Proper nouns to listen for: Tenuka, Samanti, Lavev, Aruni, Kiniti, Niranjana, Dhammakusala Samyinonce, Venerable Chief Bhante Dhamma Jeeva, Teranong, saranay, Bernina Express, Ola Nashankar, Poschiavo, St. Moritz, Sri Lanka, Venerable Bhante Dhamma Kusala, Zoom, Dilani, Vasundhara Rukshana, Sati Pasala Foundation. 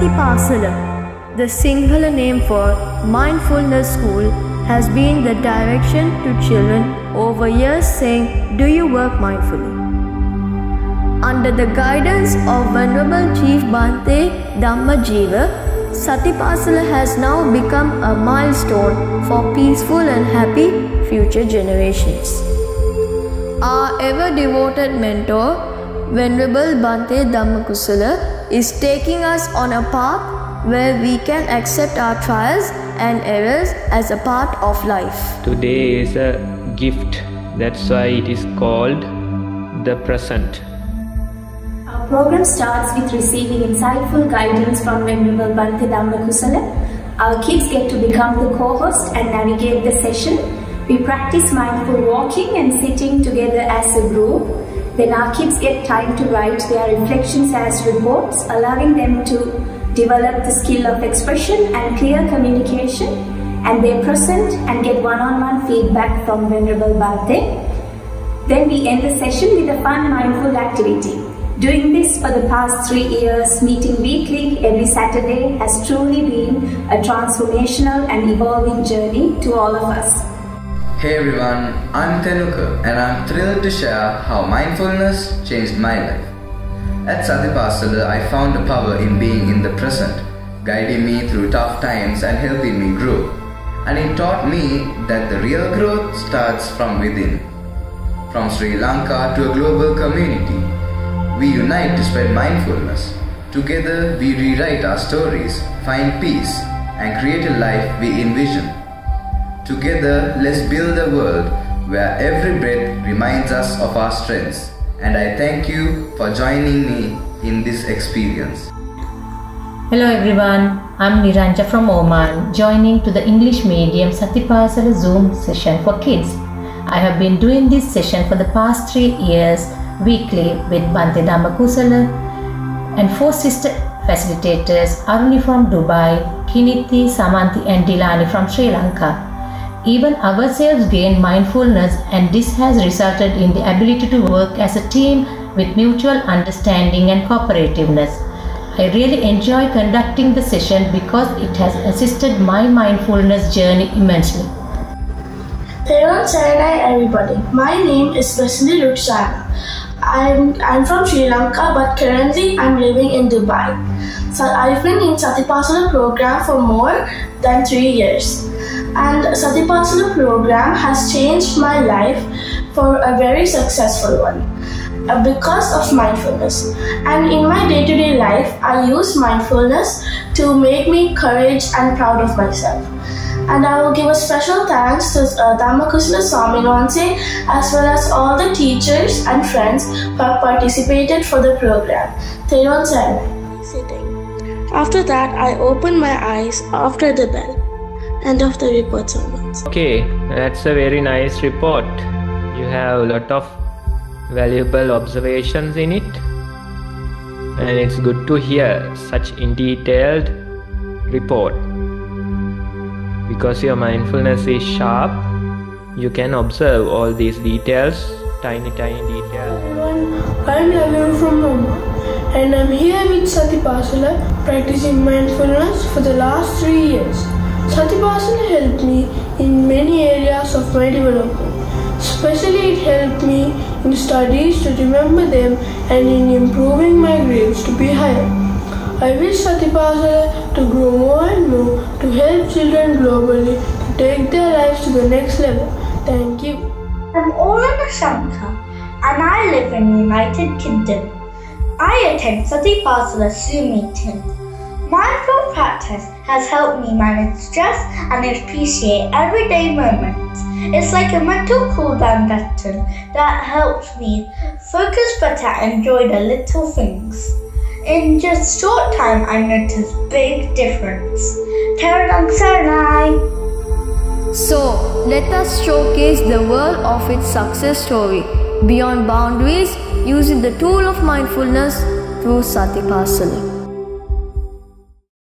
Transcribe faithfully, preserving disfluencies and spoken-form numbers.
Sati Pasala, the Sinhala name for mindfulness school, has been the direction to children over years saying, do you work mindfully? Under the guidance of Venerable Chief Bhante Dhamma Jeeva, Sati Pasala has now become a milestone for peaceful and happy future generations. Our ever-devoted mentor, Venerable Bhante Dhamma Kusala, is taking us on a path where we can accept our trials and errors as a part of life. Today is a gift, that's why it is called the present. Our program starts with receiving insightful guidance from Venerable Bhante Dhamma Kusala. Our kids get to become the co-host and navigate the session. We practice mindful walking and sitting together as a group. Then our kids get time to write their reflections as reports, allowing them to develop the skill of expression and clear communication, and they present and get one-on-one feedback from Venerable Bhante. Then we end the session with a fun mindful activity. Doing this for the past three years, meeting weekly every Saturday has truly been a transformational and evolving journey to all of us. Hey everyone, I'm Tenuka and I'm thrilled to share how mindfulness changed my life. At Sati Pasala, I found the power in being in the present, guiding me through tough times and helping me grow. And it taught me that the real growth starts from within. From Sri Lanka to a global community, we unite to spread mindfulness. Together, we rewrite our stories, find peace, and create a life we envision. Together, let's build a world where every breath reminds us of our strengths. And I thank you for joining me in this experience. Hello everyone, I'm Niranjana from Oman, joining to the English medium Sati Pasala Zoom session for kids. I have been doing this session for the past three years weekly with Bhante Dhamma Kusala and four sister facilitators, Aruni from Dubai, Kiniti, Samanti and Dilani from Sri Lanka. Even ourselves gain mindfulness, and this has resulted in the ability to work as a team with mutual understanding and cooperativeness. I really enjoy conducting the session because it has assisted my mindfulness journey immensely. Hello, saranay everybody. My name is Vasundhara Rukshana. I'm, I'm from Sri Lanka, but currently I'm living in Dubai. So I've been in Sati Pasala program for more than three years. And Sati Pasala program has changed my life for a very successful one because of mindfulness. And in my day-to-day life, I use mindfulness to make me courage and proud of myself. And I will give a special thanks to uh, Dhammakusala Samyinonce as well as all the teachers and friends who have participated for the program. Teranong sitting. After that, I opened my eyes after the bell. End of the report, Samanti. Okay, that's a very nice report. You have a lot of valuable observations in it, and it's good to hear such in detailed report. Because your mindfulness is sharp, you can observe all these details, tiny tiny details. Hello everyone, I'm Lavev from Oman, and I'm here with Sati Pasala practicing mindfulness for the last three years. Sati Pasala helped me in many areas of my development. Especially it helped me in studies to remember them and in improving my grades to be higher. I wish Sati Pasala to grow more and more to help children globally to take their lives to the next level. Thank you. I'm Ola Nashankar and I live in the United Kingdom. I attend Sati Pasala Zoom meeting. Mindful practice has helped me manage stress and appreciate everyday moments. It's like a mental cool-down button that helps me focus better and enjoy the little things. In just short time, I noticed big difference. Teranong saranay. So, let us showcase the world of its success story beyond boundaries using the tool of mindfulness through Sati Pasala.